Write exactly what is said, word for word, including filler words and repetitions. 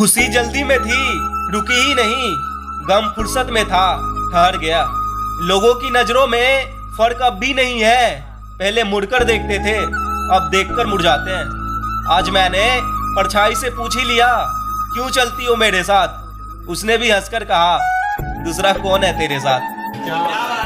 खुशी जल्दी में थी, रुकी ही नहीं। गम फुर्सत में था, ठहर गया। लोगों की नजरों में फर्क अब भी नहीं है। पहले मुड़कर देखते थे, अब देखकर मुरझाते हैं। आज मैंने परछाई से पूछ ही लिया, क्यों चलती हो मेरे साथ? उसने भी हंसकर कहा, दूसरा कौन है तेरे साथ?